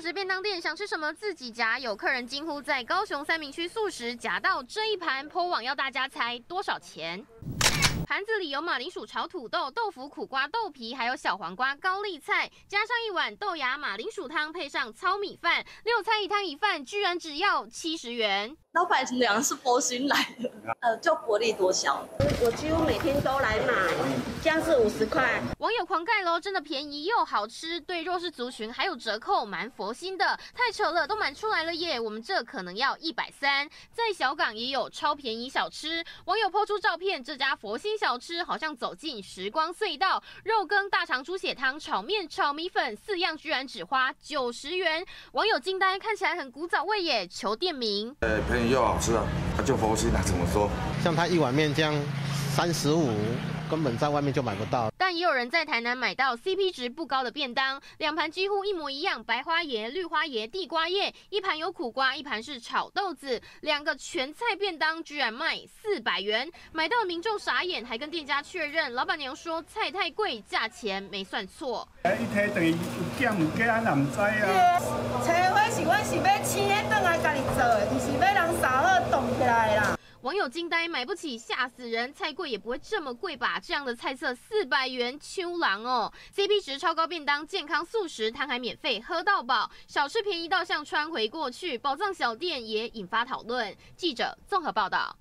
素食便当店想吃什么自己夹，有客人惊呼在高雄三民区素食夹到这一盘po网，要大家猜多少钱。 盘子里有马铃薯炒土豆、豆腐、苦瓜、豆皮，还有小黄瓜、高丽菜，加上一碗豆芽马铃薯汤，配上糙米饭，六菜一汤一饭，居然只要70元。老板娘是佛心来的，就薄利多销。我几乎每天都来买，这样是50块。网友狂盖喽，真的便宜又好吃，对弱势族群还有折扣，蛮佛心的，太扯了，都满出来了耶！我们这可能要130。在小港也有超便宜小吃，网友po出照片，这家佛心 小吃好像走进时光隧道，肉羹、大肠猪血汤、炒面、炒米粉4样，居然只花90元。网友惊呆，看起来很古早味耶，求店名。便宜又好吃啊，就佛心啊，怎么说？像他一碗面这样35，根本在外面就买不到。但也有人在台南买到 CP 值不高的便当，2盘几乎一模一样，白花椰、绿花椰、地瓜叶，1盘有苦瓜，1盘是炒豆子，2个全菜便当居然卖400元，买到民众傻眼，还跟店家确认。老板娘说菜太贵，价钱没算错。一提等于有减有加，俺也唔知啊。找我是要生的顿来家己做的，唔是要人傻好冻起来啦。 网友惊呆，买不起，吓死人！菜贵也不会这么贵吧？这样的菜色400元，秋郎哦 ！CP 值超高便当，健康素食摊还免费喝到饱，小吃便宜到像穿回过去，宝藏小店也引发讨论。记者综合报道。